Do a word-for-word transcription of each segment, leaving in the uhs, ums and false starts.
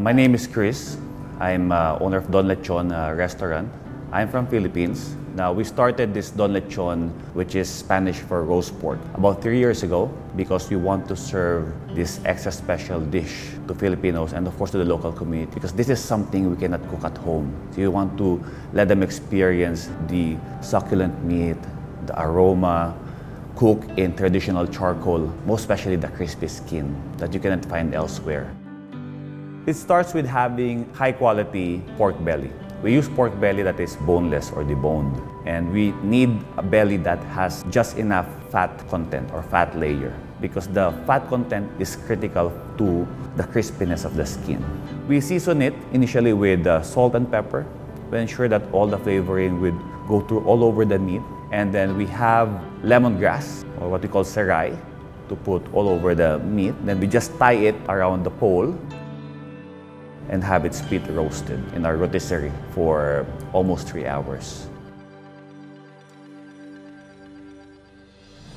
My name is Chris. I'm uh, owner of Don Lechon uh, restaurant. I'm from Philippines. Now, we started this Don Lechon, which is Spanish for roast pork, about three years ago because we want to serve this extra special dish to Filipinos and of course to the local community, because this is something we cannot cook at home. So you want to let them experience the succulent meat, the aroma, cooked in traditional charcoal, most especially the crispy skin that you cannot find elsewhere. It starts with having high-quality pork belly. We use pork belly that is boneless or deboned, and we need a belly that has just enough fat content or fat layer, because the fat content is critical to the crispiness of the skin. We season it initially with uh, salt and pepper to ensure that all the flavoring would go through all over the meat, and then we have lemongrass, or what we call serai, to put all over the meat. Then we just tie it around the pole and have it split roasted in our rotisserie for almost three hours.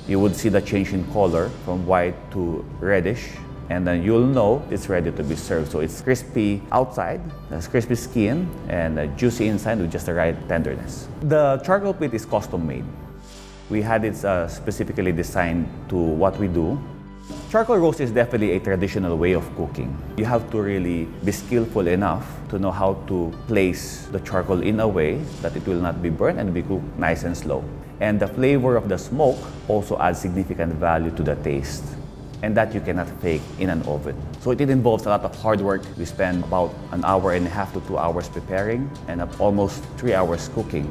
You would see the change in color from white to reddish, and then you'll know it's ready to be served. So it's crispy outside, has crispy skin, and juicy inside with just the right tenderness. The charcoal pit is custom made. We had it uh, specifically designed to what we do. Charcoal roast is definitely a traditional way of cooking. You have to really be skillful enough to know how to place the charcoal in a way that it will not be burned and be cooked nice and slow. And the flavor of the smoke also adds significant value to the taste, and that you cannot fake in an oven. So it involves a lot of hard work. We spend about an hour and a half to two hours preparing and almost three hours cooking.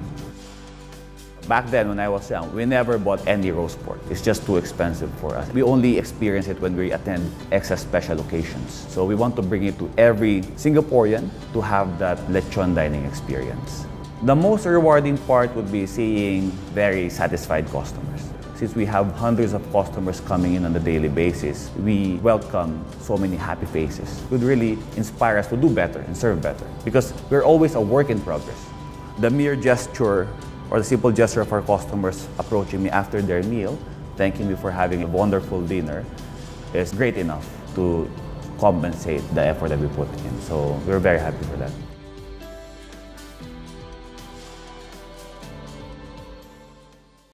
Back then, when I was young, we never bought any roast pork. It's just too expensive for us. We only experience it when we attend extra special occasions. So we want to bring it to every Singaporean to have that lechon dining experience. The most rewarding part would be seeing very satisfied customers. Since we have hundreds of customers coming in on a daily basis, we welcome so many happy faces. It would really inspire us to do better and serve better, because we're always a work in progress. The mere gesture or the simple gesture of our customers approaching me after their meal, thanking me for having a wonderful dinner, is great enough to compensate the effort that we put in. So we're very happy for that.